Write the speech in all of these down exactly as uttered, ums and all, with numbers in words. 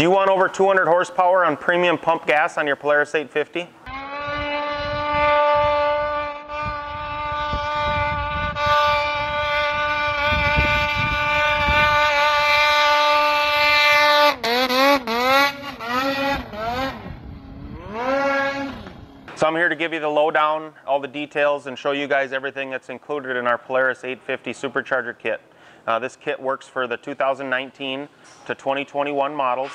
Do you want over two hundred horsepower on premium pump gas on your Polaris eight fifty? So I'm here to give you the lowdown, all the details, and show you guys everything that's included in our Polaris eight fifty Supercharger kit. Uh, this kit works for the two thousand nineteen to twenty twenty-one models.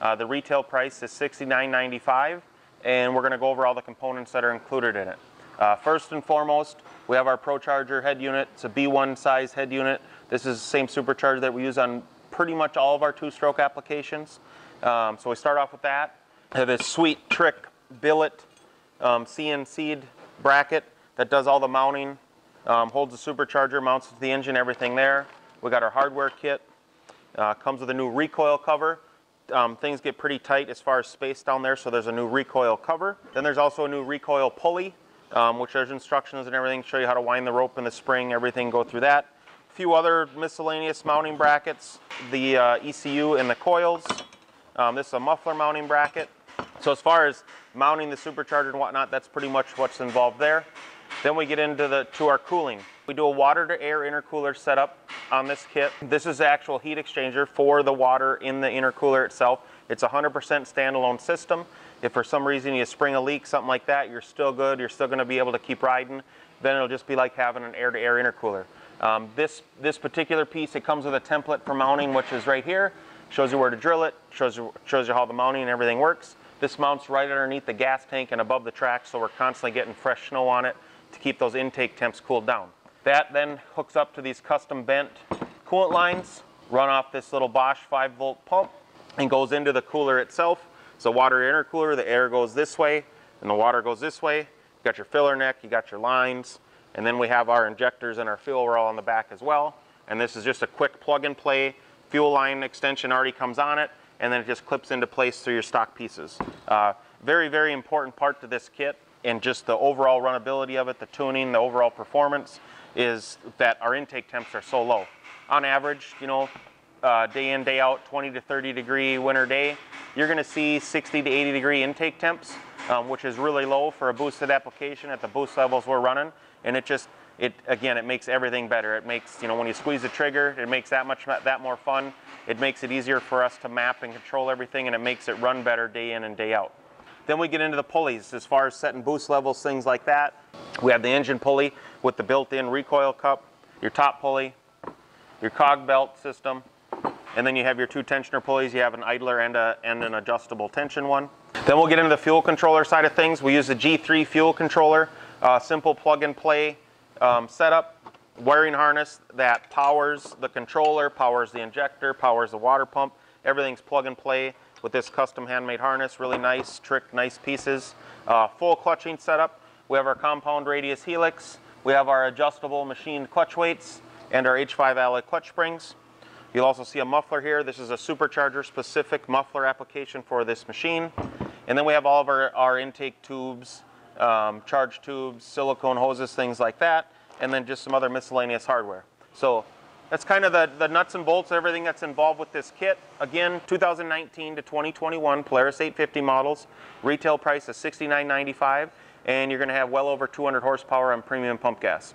Uh, the retail price is sixty-nine ninety-five, and we're going to go over all the components that are included in it. Uh, first and foremost, we have our ProCharger head unit. It's a B one size head unit. This is the same supercharger that we use on pretty much all of our two-stroke applications. Um, so we start off with that. I have this sweet trick billet Um, C N C'd bracket that does all the mounting, um, holds the supercharger, mounts to the engine, everything there. We got our hardware kit, uh, comes with a new recoil cover. Um, things get pretty tight as far as space down there, so there's a new recoil cover. Then there's also a new recoil pulley, um, which there's instructions and everything, show you how to wind the rope and the spring, everything, go through that. A few other miscellaneous mounting brackets, the uh, E C U and the coils. Um, this is a muffler mounting bracket. So as far as mounting the supercharger and whatnot, that's pretty much what's involved there. Then we get into the to our cooling. We do a water to air intercooler setup on this kit. This is the actual heat exchanger for the water in the intercooler itself. It's a one hundred percent standalone system. If for some reason you spring a leak, something like that, you're still good. You're still going to be able to keep riding. Then it'll just be like having an air to air intercooler. Um, this, this particular piece, it comes with a template for mounting, which is right here. Shows you where to drill it, shows you, shows you how the mounting and everything works. This mounts right underneath the gas tank and above the track, so we're constantly getting fresh snow on it to keep those intake temps cooled down. That then hooks up to these custom bent coolant lines, run off this little Bosch five volt pump, and goes into the cooler itself. So water intercooler, the air goes this way, and the water goes this way. You got your filler neck, you got your lines, and then we have our injectors and our fuel rail on the back as well. And this is just a quick plug and play. Fuel line extension already comes on it, and then it just clips into place through your stock pieces. Uh, very, very important part to this kit, and just the overall runability of it, the tuning, the overall performance, is that our intake temps are so low. On average, you know, uh, day in, day out, twenty to thirty degree winter day, you're gonna see sixty to eighty degree intake temps, um, which is really low for a boosted application at the boost levels we're running. And it just, it again, it makes everything better. It makes, you know, when you squeeze the trigger, it makes that much, that more fun. It makes it easier for us to map and control everything, and it makes it run better day in and day out. Then we get into the pulleys as far as setting boost levels, things like that. We have the engine pulley with the built-in recoil cup, your top pulley, your cog belt system, and then you have your two tensioner pulleys. You have an idler and, a, and an adjustable tension one. Then we'll get into the fuel controller side of things. We use the G three fuel controller, uh, simple plug and play um, setup. Wiring harness that powers the controller, powers the injector, powers the water pump. Everything's plug and play with this custom handmade harness. Really nice, trick, nice pieces. Uh, full clutching setup. We have our compound radius helix. We have our adjustable machined clutch weights and our H five alloy clutch springs. You'll also see a muffler here. This is a supercharger specific muffler application for this machine. And then we have all of our, our intake tubes, um, charge tubes, silicone hoses, things like that. And then just some other miscellaneous hardware. So that's kind of the, the nuts and bolts, everything that's involved with this kit. Again, two thousand nineteen to twenty twenty-one Polaris eight fifty models. Retail price is sixty-nine ninety-five, and you're going to have well over two hundred horsepower on premium pump gas.